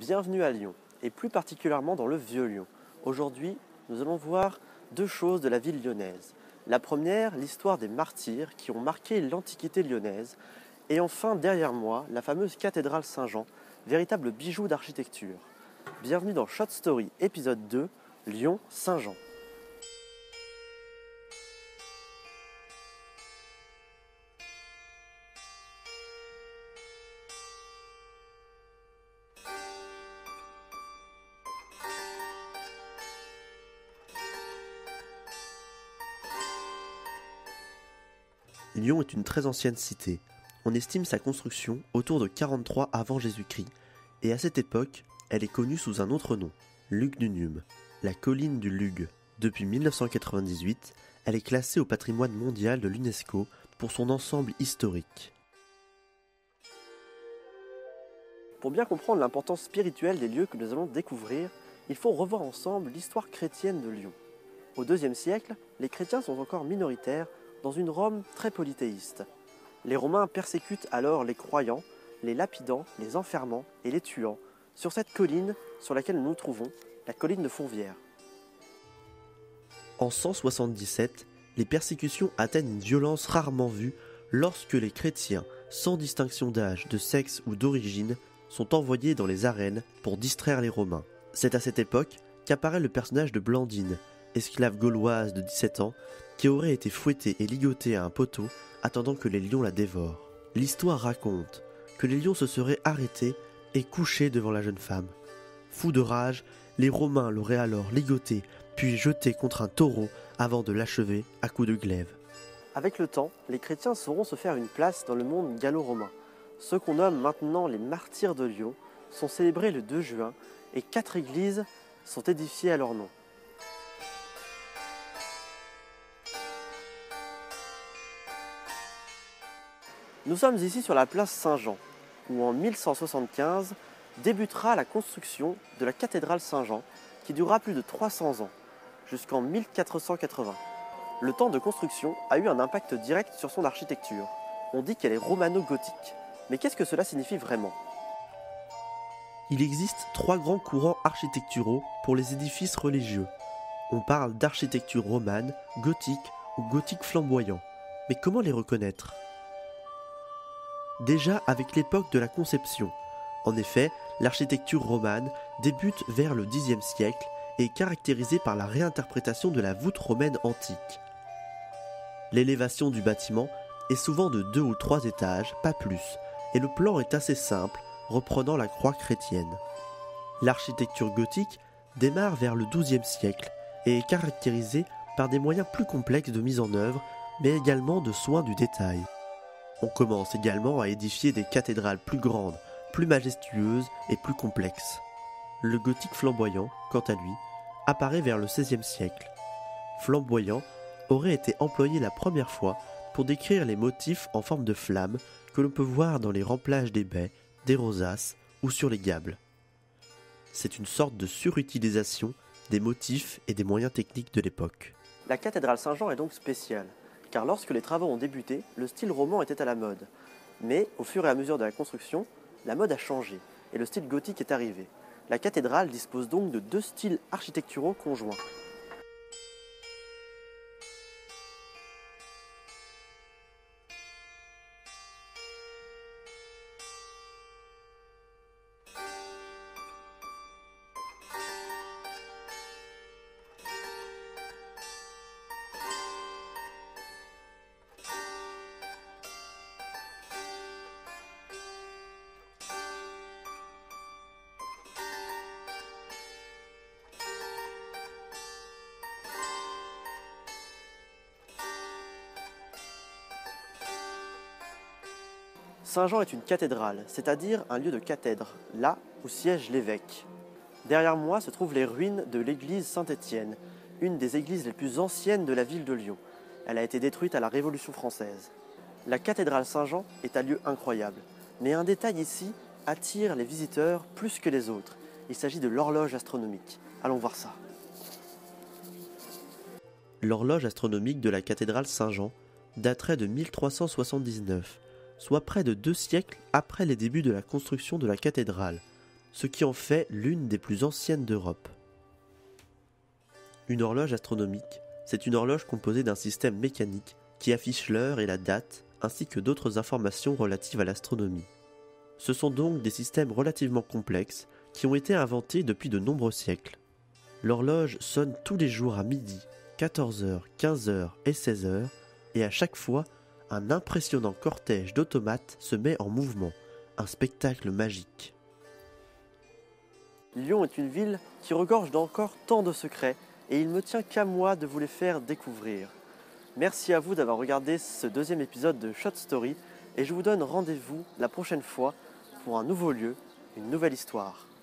Bienvenue à Lyon, et plus particulièrement dans le vieux Lyon. Aujourd'hui, nous allons voir deux choses de la ville lyonnaise. La première, l'histoire des martyrs qui ont marqué l'antiquité lyonnaise. Et enfin, derrière moi, la fameuse cathédrale Saint-Jean, véritable bijou d'architecture. Bienvenue dans Shot Story, épisode 2, Lyon-Saint-Jean. Lyon est une très ancienne cité. On estime sa construction autour de 43 avant Jésus-Christ, et à cette époque, elle est connue sous un autre nom, Lugdunum, la colline du Lug. Depuis 1998, elle est classée au patrimoine mondial de l'UNESCO pour son ensemble historique. Pour bien comprendre l'importance spirituelle des lieux que nous allons découvrir, il faut revoir ensemble l'histoire chrétienne de Lyon. Au IIe siècle, les chrétiens sont encore minoritaires dans une Rome très polythéiste. Les Romains persécutent alors les croyants, les lapidant, les enfermant et les tuant sur cette colline sur laquelle nous nous trouvons, la colline de Fourvière. En 177, les persécutions atteignent une violence rarement vue lorsque les chrétiens, sans distinction d'âge, de sexe ou d'origine, sont envoyés dans les arènes pour distraire les Romains. C'est à cette époque qu'apparaît le personnage de Blandine, esclave gauloise de 17 ans, qui aurait été fouettée et ligotée à un poteau, attendant que les lions la dévorent. L'histoire raconte que les lions se seraient arrêtés et couchés devant la jeune femme. Fous de rage, les Romains l'auraient alors ligotée, puis jetée contre un taureau avant de l'achever à coups de glaive. Avec le temps, les chrétiens sauront se faire une place dans le monde gallo-romain. Ceux qu'on nomme maintenant les martyrs de Lyon sont célébrés le 2 juin et 4 églises sont édifiées à leur nom. Nous sommes ici sur la place Saint-Jean, où en 1175 débutera la construction de la cathédrale Saint-Jean, qui durera plus de 300 ans, jusqu'en 1480. Le temps de construction a eu un impact direct sur son architecture. On dit qu'elle est romano-gothique, mais qu'est-ce que cela signifie vraiment? Il existe trois grands courants architecturaux pour les édifices religieux. On parle d'architecture romane, gothique ou gothique flamboyant. Mais comment les reconnaître? Déjà avec l'époque de la conception. En effet, l'architecture romane débute vers le Xe siècle et est caractérisée par la réinterprétation de la voûte romaine antique. L'élévation du bâtiment est souvent de 2 ou 3 étages, pas plus, et le plan est assez simple, reprenant la croix chrétienne. L'architecture gothique démarre vers le XIIe siècle et est caractérisée par des moyens plus complexes de mise en œuvre, mais également de soins du détail. On commence également à édifier des cathédrales plus grandes, plus majestueuses et plus complexes. Le gothique flamboyant, quant à lui, apparaît vers le XVIe siècle. Flamboyant aurait été employé la première fois pour décrire les motifs en forme de flammes que l'on peut voir dans les remplages des baies, des rosaces ou sur les gables. C'est une sorte de surutilisation des motifs et des moyens techniques de l'époque. La cathédrale Saint-Jean est donc spéciale, car lorsque les travaux ont débuté, le style roman était à la mode. Mais au fur et à mesure de la construction, la mode a changé et le style gothique est arrivé. La cathédrale dispose donc de 2 styles architecturaux conjoints. Saint-Jean est une cathédrale, c'est-à-dire un lieu de cathèdre, là où siège l'évêque. Derrière moi se trouvent les ruines de l'église Saint-Étienne, une des églises les plus anciennes de la ville de Lyon. Elle a été détruite à la Révolution française. La cathédrale Saint-Jean est un lieu incroyable, mais un détail ici attire les visiteurs plus que les autres. Il s'agit de l'horloge astronomique. Allons voir ça. L'horloge astronomique de la cathédrale Saint-Jean daterait de 1379. Soit près de 2 siècles après les débuts de la construction de la cathédrale. ce qui en fait l'une des plus anciennes d'Europe. Une horloge astronomique, c'est une horloge composée d'un système mécanique qui affiche l'heure et la date, ainsi que d'autres informations relatives à l'astronomie. Ce sont donc des systèmes relativement complexes qui ont été inventés depuis de nombreux siècles. L'horloge sonne tous les jours à midi, 14h, 15h et 16h, et à chaque fois, un impressionnant cortège d'automates se met en mouvement, un spectacle magique. Lyon est une ville qui regorge d'encore tant de secrets, et il ne me tient qu'à moi de vous les faire découvrir. Merci à vous d'avoir regardé ce deuxième épisode de Shot Story, et je vous donne rendez-vous la prochaine fois pour un nouveau lieu, une nouvelle histoire.